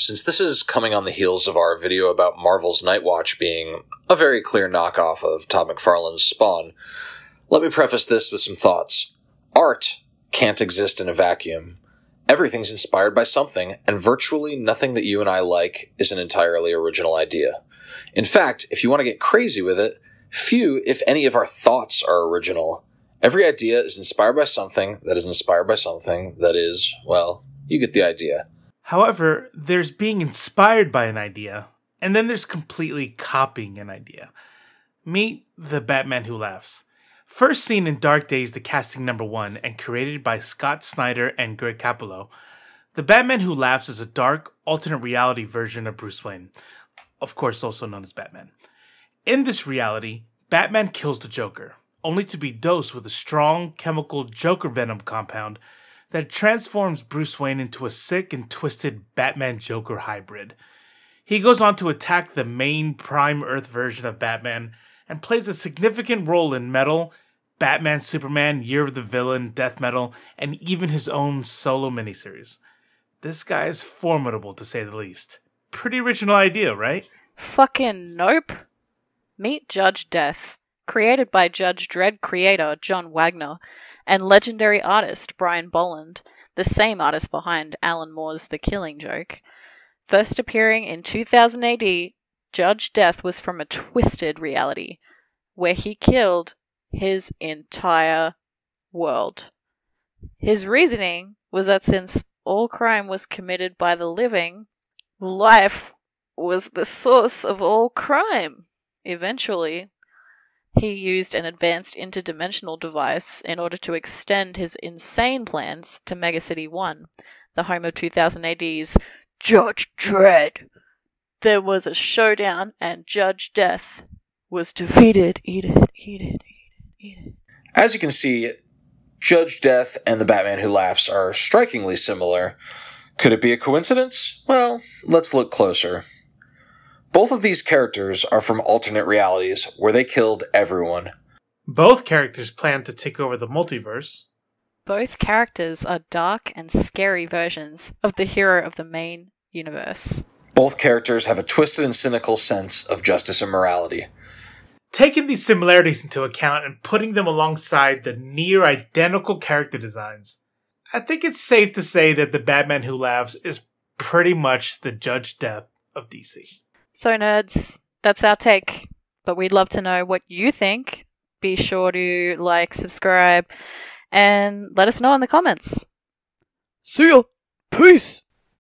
Since this is coming on the heels of our video about Marvel's Nightwatch being a very clear knockoff of Todd McFarlane's Spawn, let me preface this with some thoughts. Art can't exist in a vacuum. Everything's inspired by something, and virtually nothing that you and I like is an entirely original idea. In fact, if you want to get crazy with it, few, if any, of our thoughts are original. Every idea is inspired by something that is inspired by something that is, well, you get the idea. However, there's being inspired by an idea, and then there's completely copying an idea. Meet The Batman Who Laughs. First seen in Dark Days, the casting #1, and created by Scott Snyder and Greg Capullo, The Batman Who Laughs is a dark, alternate reality version of Bruce Wayne, of course also known as Batman. In this reality, Batman kills the Joker, only to be dosed with a strong chemical Joker venom compound that transforms Bruce Wayne into a sick and twisted Batman-Joker hybrid. He goes on to attack the main Prime Earth version of Batman and plays a significant role in Metal, Batman Superman, Year of the Villain, Death Metal, and even his own solo miniseries. This guy is formidable, to say the least. Pretty original idea, right? Fucking nope. Meet Judge Death, created by Judge Dredd creator John Wagner, and legendary artist Brian Bolland, the same artist behind Alan Moore's The Killing Joke. First appearing in 2000 AD, Judge Death was from a twisted reality, where he killed his entire world. His reasoning was that since all crime was committed by the living, life was the source of all crime. Eventually, he used an advanced interdimensional device in order to extend his insane plans to Megacity One, the home of 2000 AD's Judge Dredd. There was a showdown, and Judge Death was defeated. Eat it, eat it, eat it, eat it. As you can see, Judge Death and The Batman Who Laughs are strikingly similar. Could it be a coincidence? Well, let's look closer. Both of these characters are from alternate realities where they killed everyone. Both characters plan to take over the multiverse. Both characters are dark and scary versions of the hero of the main universe. Both characters have a twisted and cynical sense of justice and morality. Taking these similarities into account and putting them alongside the near-identical character designs, I think it's safe to say that The Batman Who Laughs is pretty much the Judge Death of DC. So nerds, that's our take, but we'd love to know what you think. Be sure to like, subscribe, and let us know in the comments. See ya! Peace!